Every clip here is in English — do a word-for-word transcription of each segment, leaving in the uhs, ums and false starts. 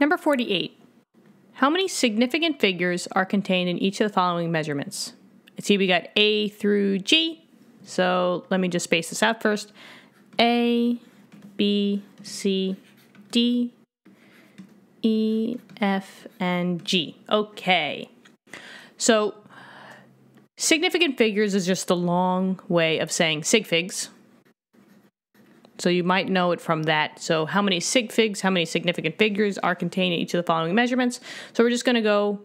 Number forty-eight. How many significant figures are contained in each of the following measurements? I see we got A through G, so let me just space this out first. A, B, C, D, E, F, and G. Okay. So significant figures is just a long way of saying sig figs. So you might know it from that. So how many sig figs, how many significant figures are contained in each of the following measurements? So we're just going to go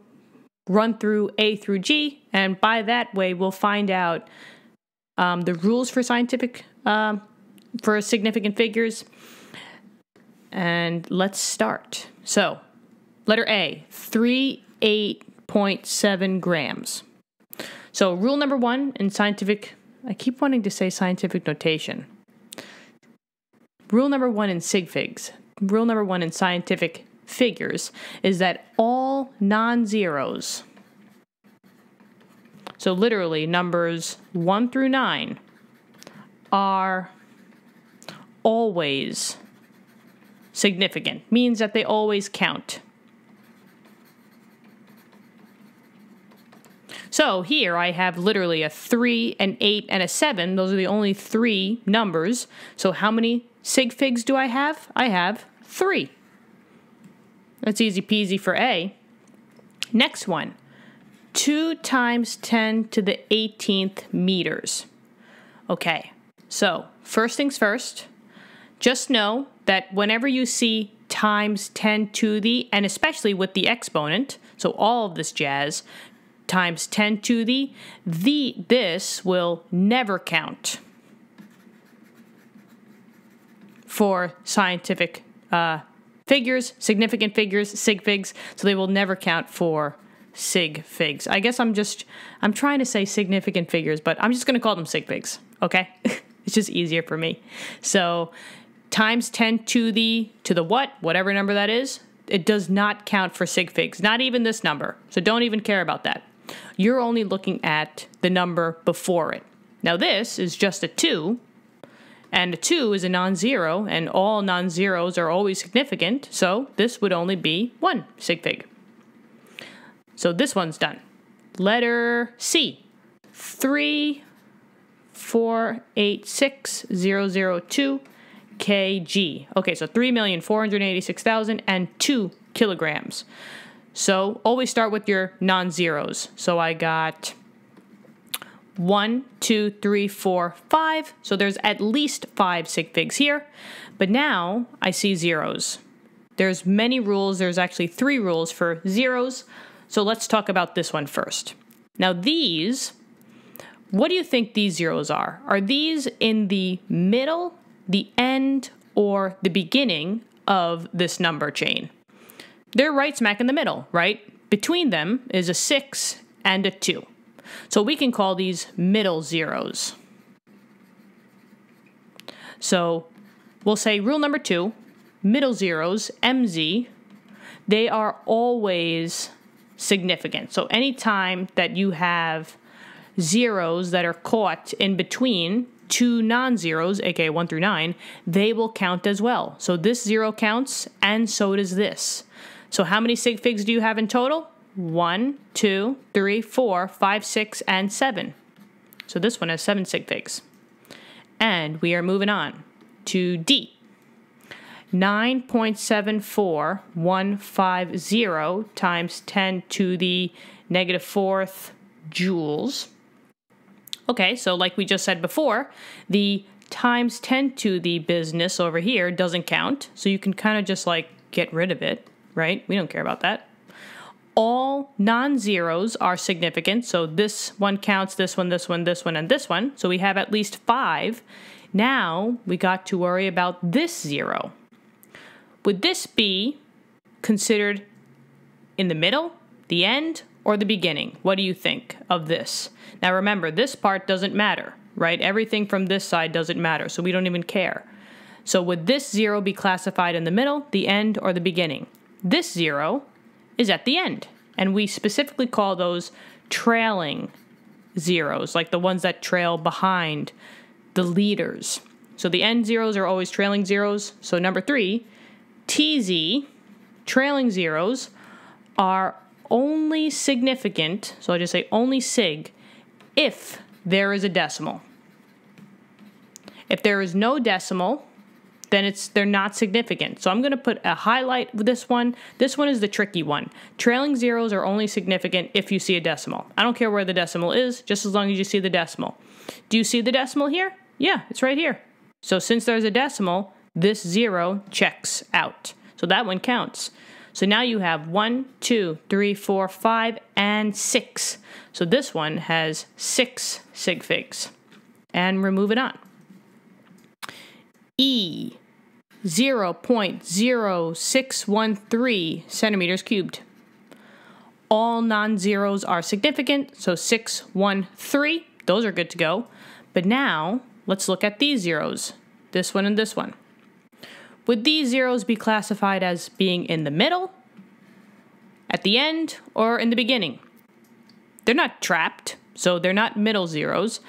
run through A through G, and by that way we'll find out um, the rules for scientific, um, for significant figures. And let's start. So letter A, thirty-eight point seven grams. So rule number one in scientific, I keep wanting to say scientific notation. Rule number one in sig figs, rule number one in scientific figures is that all non-zeros, so literally numbers one through nine, are always significant. Means that they always count. So here I have literally a three, an eight, and a seven. Those are the only three numbers. So how many sig figs do I have? I have three. That's easy peasy for A. Next one, two times ten to the eighteenth meters. Okay, so first things first, just know that whenever you see times ten to the, and especially with the exponent, so all of this jazz, times ten to the, the, this will never count for scientific uh, figures, significant figures, sig figs, so they will never count for sig figs. I guess I'm just, I'm trying to say significant figures, but I'm just going to call them sig figs, okay? It's just easier for me. So times ten to the, to the what, whatever number that is, it does not count for sig figs, not even this number. So don't even care about that. You're only looking at the number before it. Now this is just a two, and a two is a non-zero, and all non-zeros are always significant, so this would only be one sig fig. So this one's done. Letter C, three four eight six zero zero two. kg. Okay, so three million four hundred eighty-six thousand two kilograms. So always start with your non-zeros. So I got one, two, three, four, five. So there's at least five sig figs here. But now I see zeros. There's many rules. There's actually three rules for zeros. So let's talk about this one first. Now these, what do you think these zeros are? Are these in the middle, the end, or the beginning of this number chain? They're right smack in the middle, right? Between them is a six and a two. So we can call these middle zeros. So we'll say rule number two, middle zeros, M Z, they are always significant. So anytime that you have zeros that are caught in between two non-zeros, aka one through nine, they will count as well. So this zero counts, and so does this. So how many sig figs do you have in total? One, two, three, four, five, six, and seven. So this one has seven sig figs. And we are moving on to D. nine point seven four one five zero times ten to the negative fourth joules. Okay, so like we just said before, the times ten to the business over here doesn't count. So you can kind of just like get rid of it, right? We don't care about that. All non-zeros are significant. So this one counts, this one, this one, this one, and this one. So we have at least five. Now we got to worry about this zero. Would this be considered in the middle, the end, or the beginning? What do you think of this? Now remember, this part doesn't matter, right? Everything from this side doesn't matter, so we don't even care. So would this zero be classified in the middle, the end, or the beginning? This zero is at the end, and we specifically call those trailing zeros, like the ones that trail behind the leaders. So the end zeros are always trailing zeros. So number three, T Z, trailing zeros are only significant, so I just say only sig, if there is a decimal. If there is no decimal, then it's they're not significant. So I'm going to put a highlight with this one. This one is the tricky one. Trailing zeros are only significant if you see a decimal. I don't care where the decimal is, just as long as you see the decimal. Do you see the decimal here? Yeah, it's right here. So since there's a decimal, this zero checks out. So that one counts. So now you have one, two, three, four, five, and six. So this one has six sig figs. And we're moving on. E, zero point zero six one three centimeters cubed. All non-zeros are significant, so six, one, three, those are good to go. But now, let's look at these zeros, this one and this one. Would these zeros be classified as being in the middle, at the end, or in the beginning? They're not trapped, so they're not middle zeros.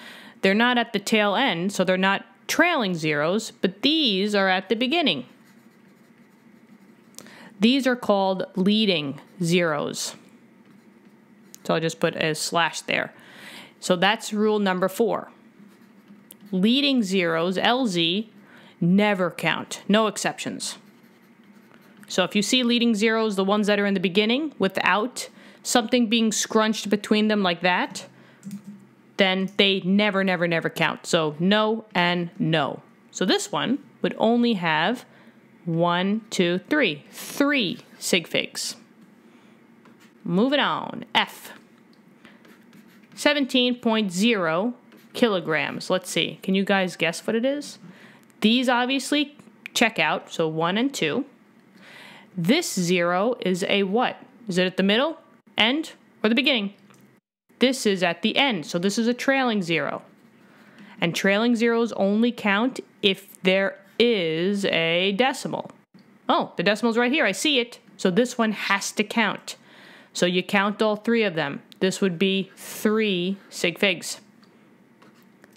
They're not at the tail end, so they're not trailing zeros, but these are at the beginning. These are called leading zeros. So I'll just put a slash there. So that's rule number four. Leading zeros, L Z, never count. No exceptions. So if you see leading zeros, the ones that are in the beginning, without something being scrunched between them like that, then they never, never, never count. So no and no. So this one would only have one, two, three. Three sig figs. Moving on. F. seventeen point zero kilograms. Let's see. Can you guys guess what it is? These obviously check out. So one and two. This zero is a what? Is it at the middle, end, or the beginning? This is at the end, so this is a trailing zero. And trailing zeros only count if there is a decimal. Oh, the decimal's right here, I see it. So this one has to count. So you count all three of them. This would be three sig figs.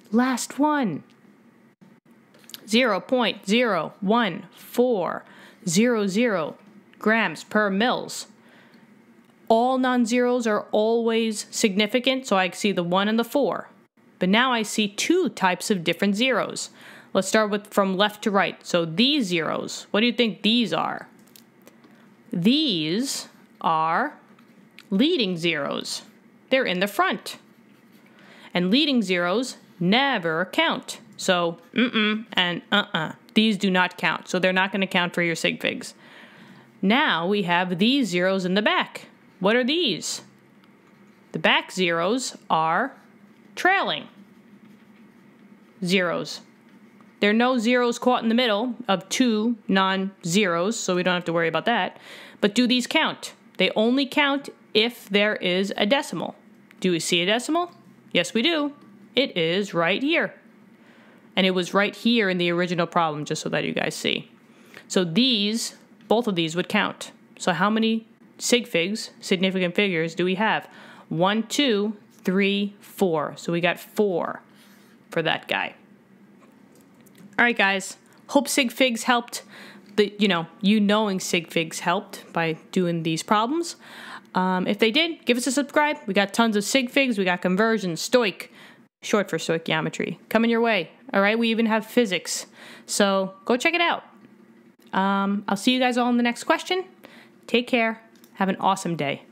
Last one. zero point zero one four zero zero grams per mils. All non-zeros are always significant, so I see the one and the four. But now I see two types of different zeros. Let's start with from left to right. So these zeros, what do you think these are? These are leading zeros. They're in the front. And leading zeros never count. So mm-mm and uh-uh. These do not count, so they're not going to count for your sig figs. Now we have these zeros in the back. What are these? The back zeros are trailing zeros. There are no zeros caught in the middle of two non-zeros, so we don't have to worry about that. But do these count? They only count if there is a decimal. Do we see a decimal? Yes, we do. It is right here. And it was right here in the original problem, just so that you guys see. So these, both of these would count. So how many sig figs, significant figures, do we have? One, two, three, four. So we got four for that guy. All right, guys. Hope sig figs helped. The, you know, you knowing sig figs helped by doing these problems. Um, if they did, give us a subscribe. We got tons of sig figs. We got conversion, stoic, short for stoichiometry, coming your way. All right, we even have physics. So go check it out. Um, I'll see you guys all in the next question. Take care. Have an awesome day.